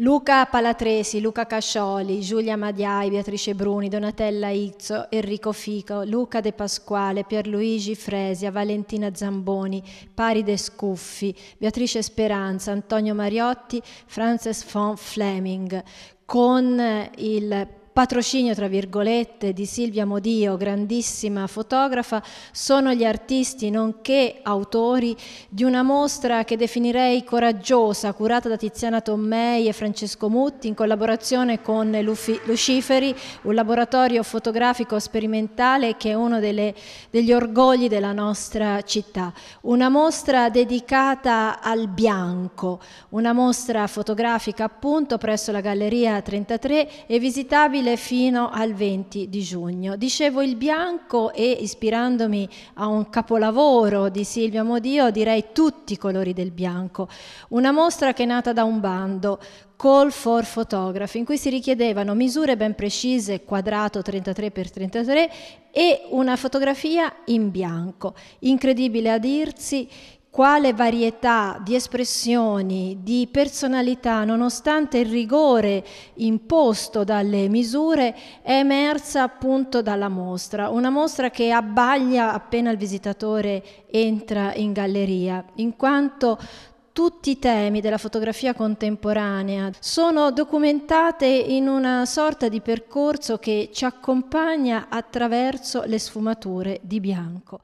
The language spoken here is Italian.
Luca Palatresi, Luca Cacioli, Giulia Madiai, Beatrice Bruni, Donatella Izzo, Enrico Fico, Luca De Pasquale, Pierluigi Fresia, Valentina Zamboni, Paride Scuffi, Beatrice Speranza, Antonio Mariotti, Frances Von Fleming, con il patrocinio, tra virgolette, di Silvio Amodio, grandissima fotografa, sono gli artisti nonché autori di una mostra che definirei coraggiosa, curata da Tiziana Tommei e Francesco Mutti in collaborazione con Luciferi, un laboratorio fotografico sperimentale che è uno degli orgogli della nostra città. Una mostra dedicata al bianco, una mostra fotografica appunto presso la Galleria 33 e visitabile fino al 20 di giugno. Dicevo il bianco e, ispirandomi a un capolavoro di Silvio Amodio, direi tutti i colori del bianco. Una mostra che è nata da un bando, Call for Photography, in cui si richiedevano misure ben precise, quadrato 33x33 e una fotografia in bianco. Incredibile a dirsi quale varietà di espressioni, di personalità, nonostante il rigore imposto dalle misure, è emersa appunto dalla mostra. Una mostra che abbaglia appena il visitatore entra in galleria, in quanto tutti i temi della fotografia contemporanea sono documentati in una sorta di percorso che ci accompagna attraverso le sfumature di bianco.